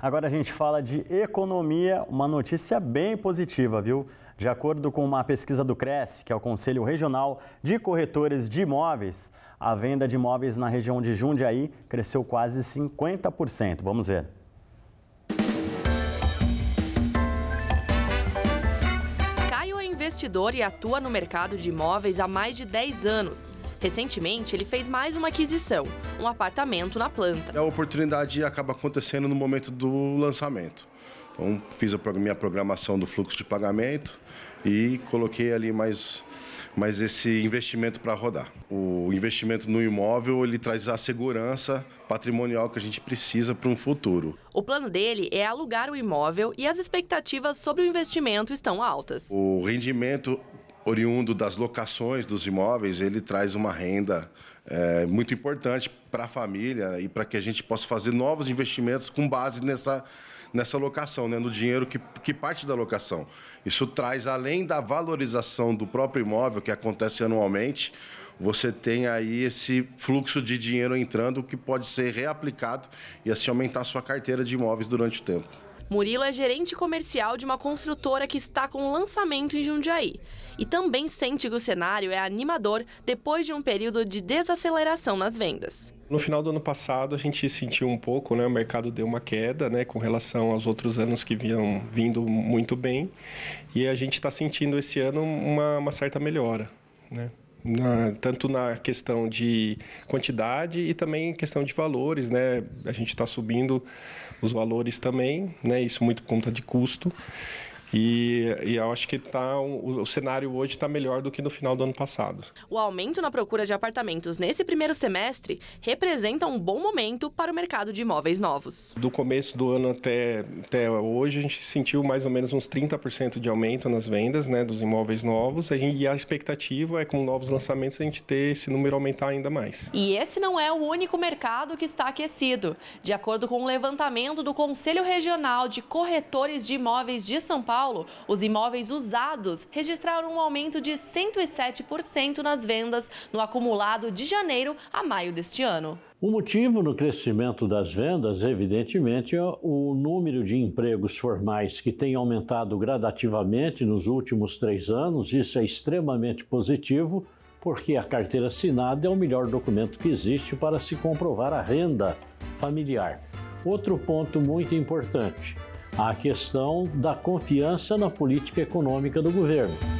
Agora a gente fala de economia, uma notícia bem positiva, viu? De acordo com uma pesquisa do CRECI, que é o Conselho Regional de Corretores de Imóveis, a venda de imóveis na região de Jundiaí cresceu quase 50%. Vamos ver. Caio é investidor e atua no mercado de imóveis há mais de 10 anos. Recentemente, ele fez mais uma aquisição, um apartamento na planta. A oportunidade acaba acontecendo no momento do lançamento. Então, fiz a minha programação do fluxo de pagamento e coloquei ali mais esse investimento para rodar. O investimento no imóvel, ele traz a segurança patrimonial que a gente precisa para um futuro. O plano dele é alugar o imóvel e as expectativas sobre o investimento estão altas. O rendimento oriundo das locações dos imóveis, ele traz uma renda muito importante para a família e para que a gente possa fazer novos investimentos com base nessa locação, né, no dinheiro que parte da locação. Isso traz, além da valorização do próprio imóvel, que acontece anualmente, você tem aí esse fluxo de dinheiro entrando que pode ser reaplicado e assim aumentar a sua carteira de imóveis durante o tempo. Murilo é gerente comercial de uma construtora que está com lançamento em Jundiaí e também sente que o cenário é animador depois de um período de desaceleração nas vendas. No final do ano passado a gente sentiu um pouco, né, o mercado deu uma queda, né, com relação aos outros anos que vinham vindo muito bem, e a gente está sentindo esse ano uma certa melhora, né? Tanto na questão de quantidade e também questão de valores, né? A gente está subindo os valores também, né? Isso muito por conta de custo. E eu acho que o cenário hoje está melhor do que no final do ano passado. O aumento na procura de apartamentos nesse primeiro semestre representa um bom momento para o mercado de imóveis novos. Do começo do ano até hoje, a gente sentiu mais ou menos uns 30% de aumento nas vendas, né, dos imóveis novos. E a expectativa é, com novos lançamentos, a gente ter esse número aumentar ainda mais. E esse não é o único mercado que está aquecido. De acordo com o levantamento do Conselho Regional de Corretores de Imóveis de São Paulo, os imóveis usados registraram um aumento de 107% nas vendas no acumulado de janeiro a maio deste ano. O motivo no crescimento das vendas, evidentemente, é o número de empregos formais, que tem aumentado gradativamente nos últimos 3 anos. Isso é extremamente positivo, porque a carteira assinada é o melhor documento que existe para se comprovar a renda familiar. Outro ponto muito importante: a questão da confiança na política econômica do governo.